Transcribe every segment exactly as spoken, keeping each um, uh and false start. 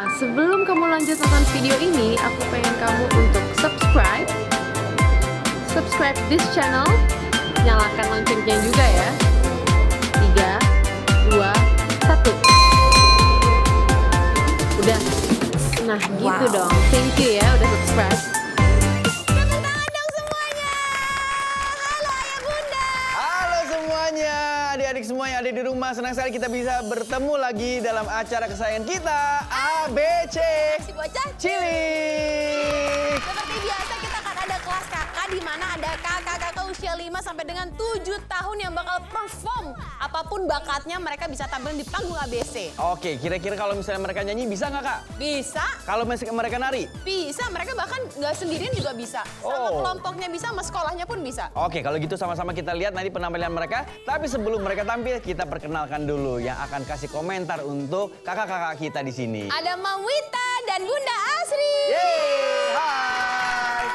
Nah, sebelum kamu lanjut nonton video ini, aku pengen kamu untuk subscribe Subscribe this channel, nyalakan loncengnya juga ya. Tiga, dua, satu. Udah? Nah, wow. Gitu dong. Thank you ya, udah subscribe. Tepuk tangan dong semuanya. Halo ayah bunda. Halo semuanya, adik-adik semuanya ada di rumah. Senang sekali kita bisa bertemu lagi dalam acara kesayangan kita, A B C Cilik. Seperti biasa kita akan ada kelas kakak di mana ada kakak-kakak usia lima sampai dengan tujuh tahun yang bakal perform. Apapun bakatnya mereka bisa tampil di panggung A B C. Oke, kira-kira kalau misalnya mereka nyanyi bisa nggak kak? Bisa. Kalau mereka nari? Bisa, mereka bahkan nggak sendirian juga bisa. Sama oh. kelompoknya bisa, sama sekolahnya pun bisa. Oke, kalau gitu sama-sama kita lihat nanti penampilan mereka. Tapi sebelum mereka tampil, kita perkenalkan dulu yang akan kasih komentar untuk kakak-kakak kita di sini. Ada Mam Wita dan Bunda Asri. Yeay, hai.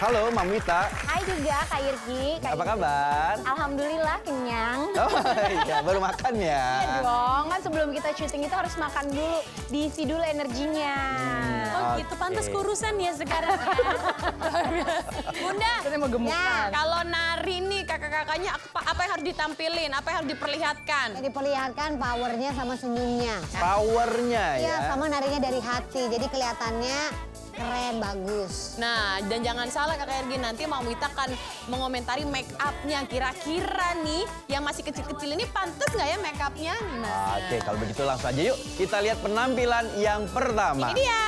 Halo Mam Wita. Hai juga Kak Irgi. Kak Apa Irgi. kabar? Alhamdulillah kenyang. Oh iya, baru makan ya. Iya dong, kan sebelum kita syuting itu harus makan dulu, diisi dulu energinya. Hmm, oh okay. gitu, pantas kurusan ya sekarang. Bunda, kita mau gemukan. Ya. Kalau nari nih kakak-kakaknya apa yang harus ditampilin, apa yang harus diperlihatkan? Ya, diperlihatkan powernya sama senyumnya. Powernya ya? Iya, sama narinya dari hati, jadi kelihatannya keren, bagus. Nah, dan jangan salah Kakak Irgi, nanti Mam Wita akan mengomentari make up-nya. Kira-kira nih yang masih kecil-kecil ini pantas nggak ya make up-nya? Nah. Oke, kalau begitu langsung aja yuk kita lihat penampilan yang pertama. Ini dia.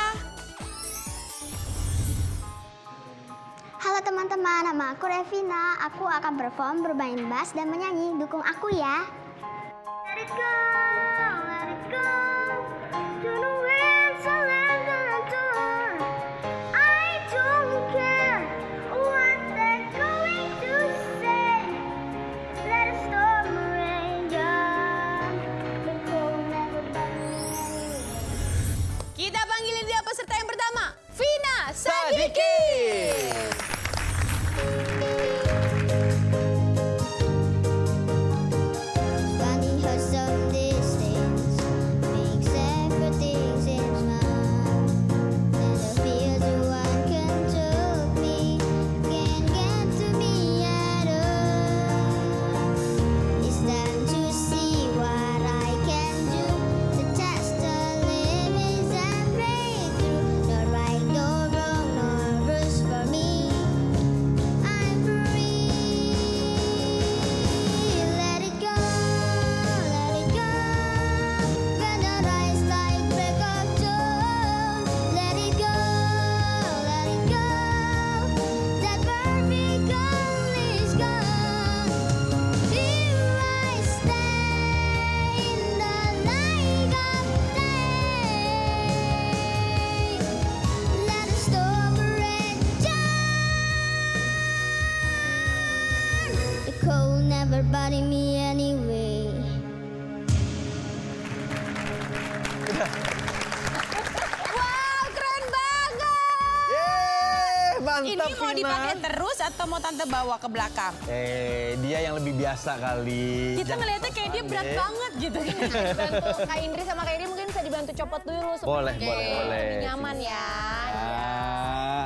Halo teman-teman, nama aku Revina. Aku akan perform, bermain bass dan menyanyi. Dukung aku ya. Let it go, let it go. Ini mau dipakai terus atau mau tante bawa ke belakang? Eh, dia yang lebih biasa kali. Kita ngeliatnya kayak dia berat banget gitu. Kak Indri sama Kak Indri mungkin bisa dibantu copot dulu. Boleh, boleh, boleh. Nyaman ya.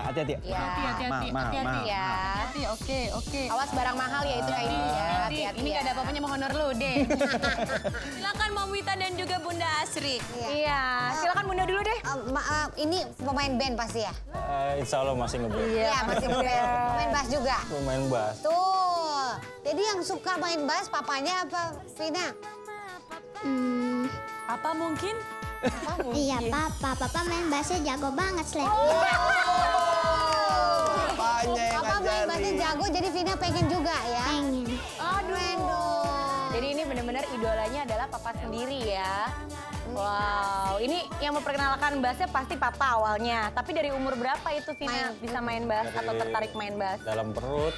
Hati-hati ya. Hati-hati, hati-hati ya. Hati, oke, oke. Awas barang mahal ya itu Kak Indri ya. Hati-hati. Ini gak ada apa-apanya, mau honor lu deh. Silakan Mam Wita dan juga Bunda Asri. Iya, silakan Bunda dulu deh. Ini pemain band pasti ya? Insya Allah masih ngeband. Iya, masih ngeband. Pemain bass juga? Pemain bass. Tuh, jadi yang suka main bass papanya apa, Vina? Hmm. Papa mungkin? Papa mungkin. Iya, Papa. Papa main bassnya jago banget, Slay. Oh. Papanya yang Papa main bassnya jago, jadi Vina pengen juga ya? Pengen. Aduh. Aduh. Jadi ini benar-benar idolanya adalah Papa sendiri ya? Wow, ini yang memperkenalkan bassnya pasti papa awalnya. Tapi dari umur berapa itu Vina main. bisa main bass dari atau tertarik main bass? Dalam perut.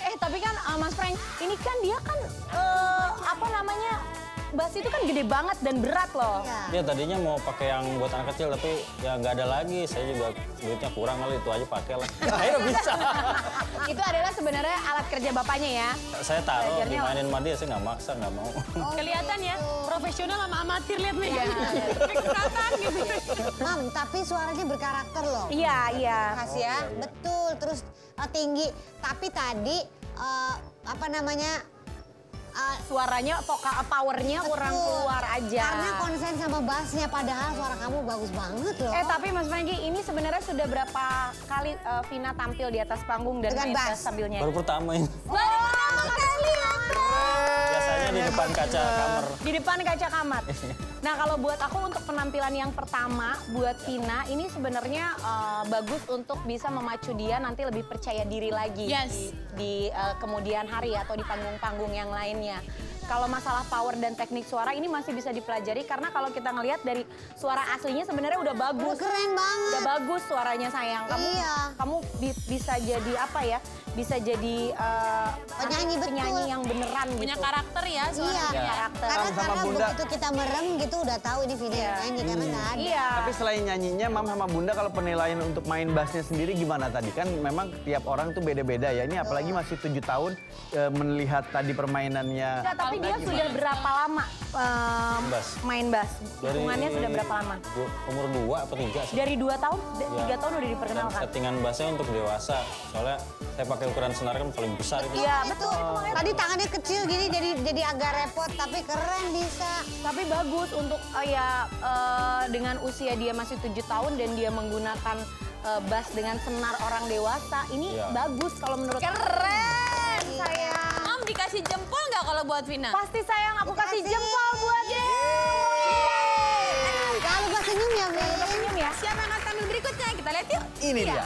Eh tapi kan uh, Mas Frank, ini kan dia kan uh, apa namanya bass itu kan gede banget dan berat loh. Iya, ya, tadinya mau pakai yang buat anak kecil tapi ya nggak ada lagi. Saya juga duitnya kurang kali, itu aja pakai lah. Akhirnya bisa. Itu adalah sebenarnya alat kerja bapaknya ya? Saya taruh, dimainin sama dia, saya nggak maksa, nggak mau. Oh, kelihatan ya, profesional sama amatir, lihat nih. Ya. Kelihatan gitu. Mam, tapi suaranya berkarakter loh. Iya, iya. Makasih ya. Oh, iya, iya. Betul, terus tinggi. Tapi tadi, uh, apa namanya, Uh, suaranya, powernya kurang keluar aja. Karena konsen sama bassnya, padahal suara kamu bagus banget loh. Eh tapi Mas Franky, ini sebenarnya sudah berapa kali uh, Vina tampil di atas panggung dan main bass sambilnya? Baru pertama ini. Baru oh, pertama kali langsung. Biasanya di depan kaca kamar. Di depan kaca kamar. Nah kalau buat aku untuk penampilan yang pertama buat Vina, ini sebenarnya uh, bagus untuk bisa memacu dia nanti lebih percaya diri lagi. Yes. Di, di uh, kemudian hari atau di panggung-panggung yang lainnya. Kalau masalah power dan teknik suara ini masih bisa dipelajari karena kalau kita ngelihat dari suara aslinya sebenarnya udah bagus. Keren banget. Udah bagus suaranya sayang. Kamu iya. kamu bi bisa jadi apa ya? Bisa jadi uh, penyanyi penyanyi betul. yang beneran gitu. Punya karakter ya suaranya. Iya. Karakter. Karena, sama karena bunda. begitu kita merem gitu udah tahu ini video yeah. nyanyi hmm. karena nggak ada. Iya. Tapi selain nyanyinya, Mam sama Bunda kalau penilaian untuk main bassnya sendiri gimana tadi? Kan memang tiap orang tuh beda-beda ya. Ini betul. Apalagi masih tujuh tahun e, melihat tadi permainannya. Enggak, tapi dia gimana? Sudah berapa lama um, bass. main bass? Hubungannya sudah berapa lama? Dua, umur dua atau tiga? Sih. Dari dua tahun, ya. tiga tahun udah diperkenalkan. Dan settingan bassnya untuk dewasa, soalnya saya pakai ukuran senar kan paling besar. Iya betul. Oh. Tadi tangannya kecil gini, jadi jadi agak repot, tapi keren bisa. Tapi bagus untuk uh, ya uh, dengan usia dia masih tujuh tahun dan dia menggunakan uh, bass dengan senar orang dewasa, ini ya. bagus kalau menurut keren, aku. Keren saya. Mam dikasih jempol nggak kalau buat Vina? Pasti sayang, aku dikasih. kasih jempol buat dia. Kalau nggak senyum ya, nggak senyum ya. Siapa yang akan tampil berikutnya? Kita lihat yuk. Ini ya. dia.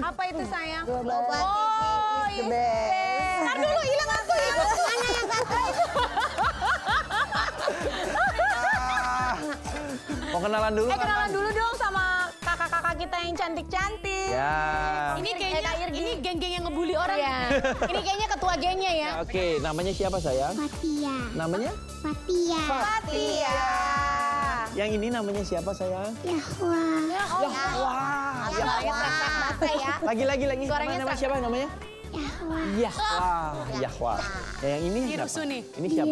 Apa itu sayang? Global oh, T V is the best. Ntar dulu, hilang aku, hilang aku. Mana yang satu? Mau kenalan dulu? Eh, kenalan kan? dulu dong sama kakak-kakak kita yang cantik-cantik. Ya. Ini kayaknya, ini geng-geng yang ngebully orang. Ya. Ini kayaknya ketua gengnya ya. Oke, okay, namanya siapa sayang? Fatia. Namanya? Fatia. Fatia. Yang ini namanya siapa sayang? Yahwa. Yahwa. Yahwa. Ya. Lagi lagi lagi. Suaranya nama siapa namanya? Yahwa. Yahwa. Yahwa. Yang ini siapa? Ini siapa?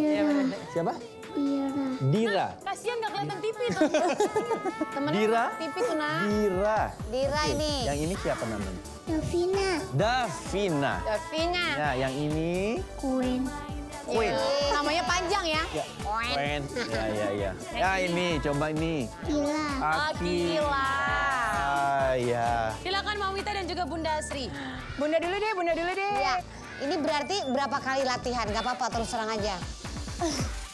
Siapa? Dira. Dira. Nah, kasihan gak kelihatan T V tuh. Temennya Dira. T V tuh, nah. Dira. Dira okay. Ini. Yang ini siapa namanya? Davina. Davina. Davina. Nah, yang ini? Queen. Queen. Yeah. Namanya panjang ya? Ya. Queen. Ya, ya, ya. Ya ini, coba ini. Akila. Akila. Ah, ya. Silakan Mamita dan juga Bunda Asri. Bunda dulu deh, Bunda dulu deh. Ya. Ini berarti berapa kali latihan? Gak apa-apa, terus terang aja.